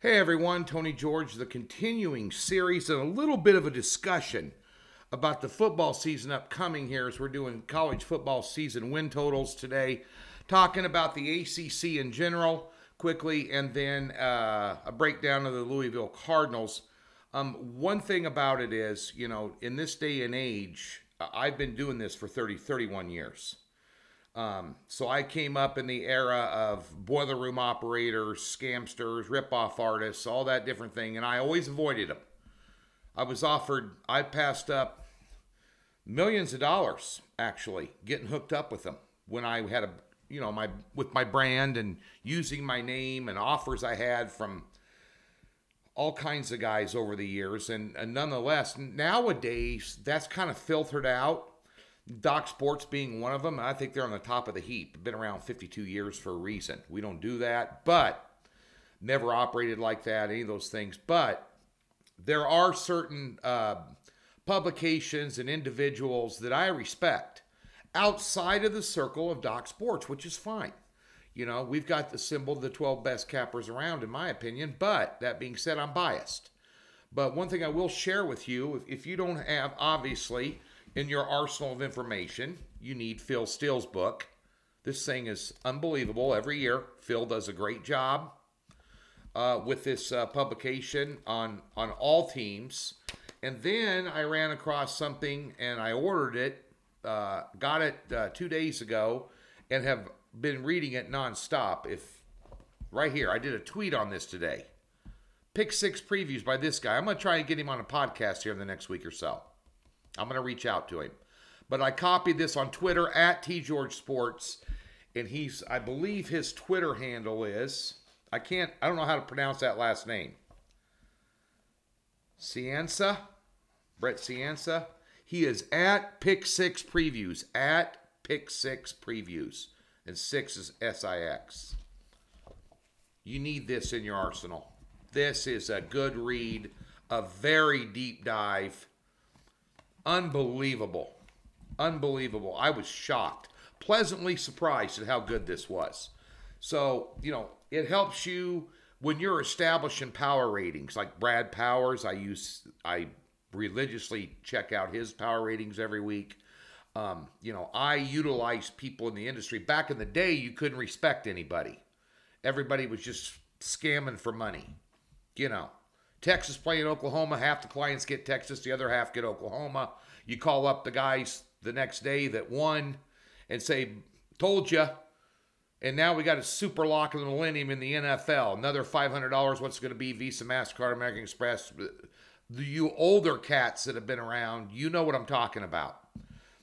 Hey everyone, Tony George, the continuing series and a little bit of a discussion about the football season upcoming here as we're doing college football season win totals today, talking about the ACC in general quickly and then a breakdown of the Louisville Cardinals. One thing about it is, you know, in this day and age, I've been doing this for 31 years. So I came up in the era of boiler room operators, scamsters, ripoff artists, all that different thing, and I always avoided them. I was offered, I passed up millions of dollars, actually, getting hooked up with them when I had a, you know, with my brand and using my name and offers I had from all kinds of guys over the years. And nonetheless, nowadays, that's kind of filtered out. Doc Sports being one of them, I think they're on the top of the heap. Been around 52 years for a reason. We don't do that, but never operated like that, any of those things. But there are certain publications and individuals that I respect outside of the circle of Doc Sports, which is fine. You know, we've got the symbol of the 12 best cappers around, in my opinion, but that being said, I'm biased. But one thing I will share with you, if you don't have, obviously, in your arsenal of information, you need Phil Steele's book. This thing is unbelievable every year. Phil does a great job with this publication on all teams. And then I ran across something and I ordered it, got it 2 days ago, and have been reading it nonstop. If right here, I did a tweet on this today. Pick six previews by this guy. I'm going to try and get him on a podcast here in the next week or so. I'm going to reach out to him. But I copied this on Twitter, at TGeorgeSports. And he's, I believe his Twitter handle is, I don't know how to pronounce that last name. Sienza? Brett Sienza? He is at Pick Six Previews. At Pick Six Previews. And six is S-I-X. You need this in your arsenal. This is a good read. A very deep dive. Unbelievable. Unbelievable. I was shocked. Pleasantly surprised at how good this was. So, you know, it helps you when you're establishing power ratings. Like Brad Powers, I religiously check out his power ratings every week. You know, I utilize people in the industry. Back in the day, you couldn't respect anybody. Everybody was just scamming for money, you know. Texas playing Oklahoma, half the clients get Texas, the other half get Oklahoma. You call up the guys the next day that won and say, told you. And now we got a super lock of the millennium in the NFL. Another $500, what's it going to be? Visa, MasterCard, American Express. You older cats that have been around, you know what I'm talking about.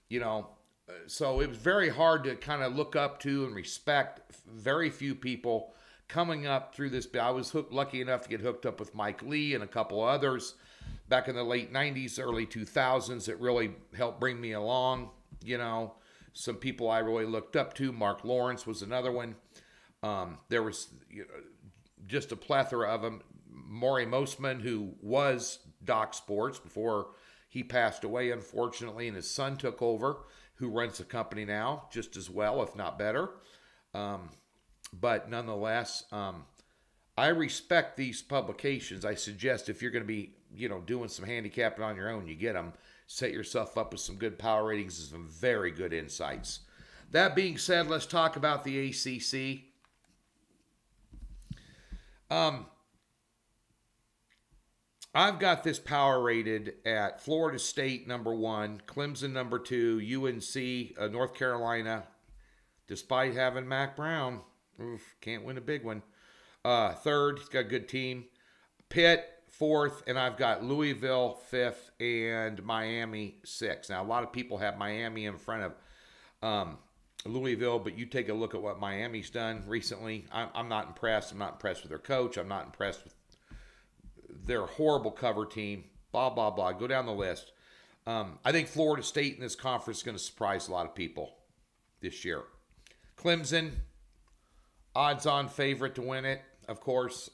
You know, so it was very hard to kind of look up to and respect very few people. Coming up through this, I was lucky enough to get hooked up with Mike Lee and a couple others back in the late 90s, early 2000s. It really helped bring me along, you know. Some people I really looked up to. Mark Lawrence was another one. There was, you know, just a plethora of them. Maury Mosman, who was Doc Sports before he passed away, unfortunately, and his son took over, who runs the company now just as well, if not better. But nonetheless, I respect these publications. I suggest if you're going to be, you know, doing some handicapping on your own, you get them. Set yourself up with some good power ratings and some very good insights. That being said, let's talk about the ACC. I've got this power rated at Florida State #1, Clemson #2, UNC, North Carolina, despite having Mack Brown. Oof, can't win a big one. Third, he's got a good team. Pitt, 4th, and I've got Louisville, 5th, and Miami, 6th. Now, a lot of people have Miami in front of Louisville, but you take a look at what Miami's done recently. I'm not impressed. I'm not impressed with their coach. I'm not impressed with their horrible cover team. Blah, blah, blah. Go down the list. I think Florida State in this conference is going to surprise a lot of people this year. Clemson, odds-on favorite to win it, of course.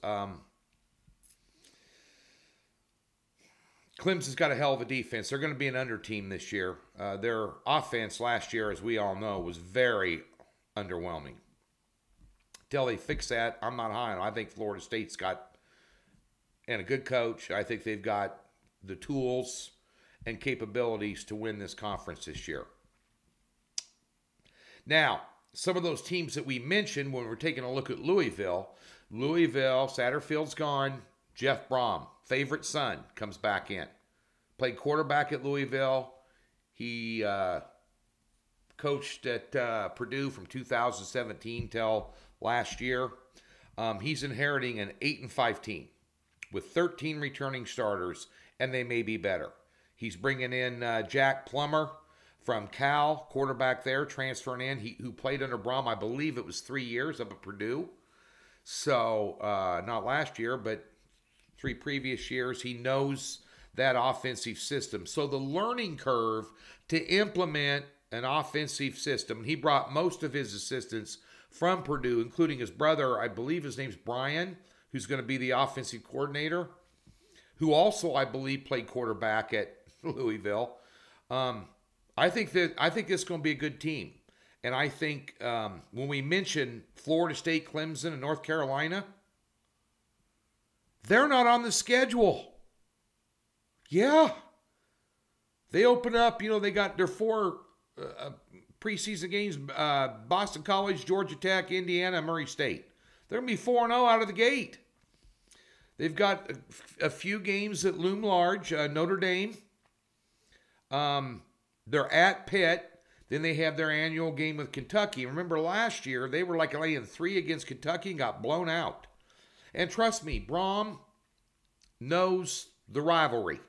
Clemson's got a hell of a defense. They're going to be an under team this year. Their offense last year, as we all know, was very underwhelming. Until they fix that, I'm not high on it. I think Florida State's got and a good coach, I think they've got the tools and capabilities to win this conference this year. Now, some of those teams that we mentioned when we're taking a look at Louisville, Satterfield's gone. Jeff Brohm, favorite son, comes back in. Played quarterback at Louisville. He coached at Purdue from 2017 till last year. He's inheriting an 8-5 team with 13 returning starters, and they may be better. He's bringing in Jack Plummer from Cal, quarterback there, transferring in, who played under Brohm, I believe it was 3 years up at Purdue. So, not last year, but 3 previous years. He knows that offensive system. So, the learning curve to implement an offensive system, he brought most of his assistants from Purdue, including his brother, I believe his name's Brian, who's going to be the offensive coordinator, who also, I believe, played quarterback at Louisville. I think this is going to be a good team. And I think when we mention Florida State, Clemson, and North Carolina, they're not on the schedule. Yeah. They open up, you know, they got their 4 preseason games, Boston College, Georgia Tech, Indiana, Murray State. They're going to be 4-0 out of the gate. They've got a few games that loom large. Notre Dame. They're at Pitt. Then they have their annual game with Kentucky. Remember last year, they were like laying 3 against Kentucky and got blown out. And trust me, Brohm knows the rivalry.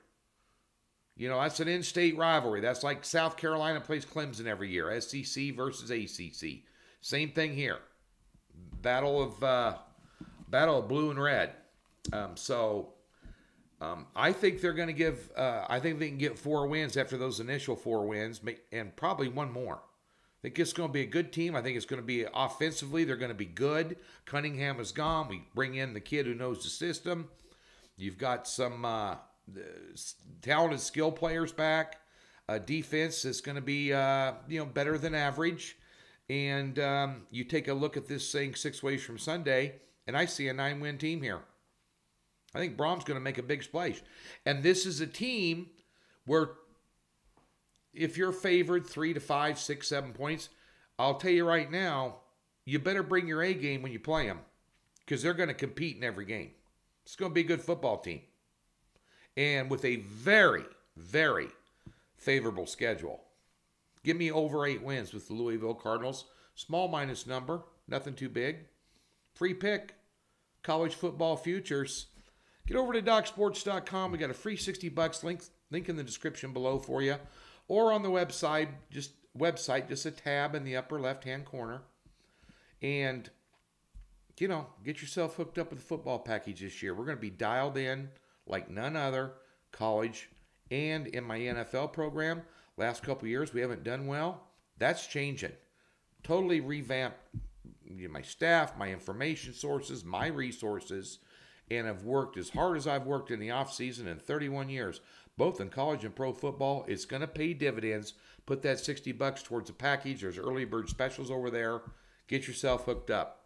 You know, that's an in-state rivalry. That's like South Carolina plays Clemson every year, SEC versus ACC. Same thing here. Battle of blue and red. I think they're going to give, I think they can get 4 wins after those initial 4 wins, and probably 1 more. I think it's going to be a good team. I think it's going to be offensively, they're going to be good. Cunningham is gone. We bring in the kid who knows the system. You've got some talented skill players back. Defense is going to be, better than average. And you take a look at this thing 6 ways from Sunday, and I see a 9-win team here. I think Brom's going to make a big splash. And this is a team where if you're favored 3 to 5, 6, 7 points, I'll tell you right now, you better bring your A game when you play them because they're going to compete in every game. It's going to be a good football team. And with a very, very favorable schedule. Give me over 8 wins with the Louisville Cardinals. Small minus number, nothing too big. Free pick, college football futures. Get over to DocSports.com. We got a free $60 link in the description below for you, or on the website. Just a tab in the upper left-hand corner, and get yourself hooked up with the football package this year. We're going to be dialed in like none other. College and in my NFL program, last couple of years we haven't done well. That's changing. Totally revamped my staff, my information sources, my resources. And I've worked as hard as I've worked in the offseason in 31 years, both in college and pro football. It's going to pay dividends. Put that $60 towards the package. There's early bird specials over there. Get yourself hooked up.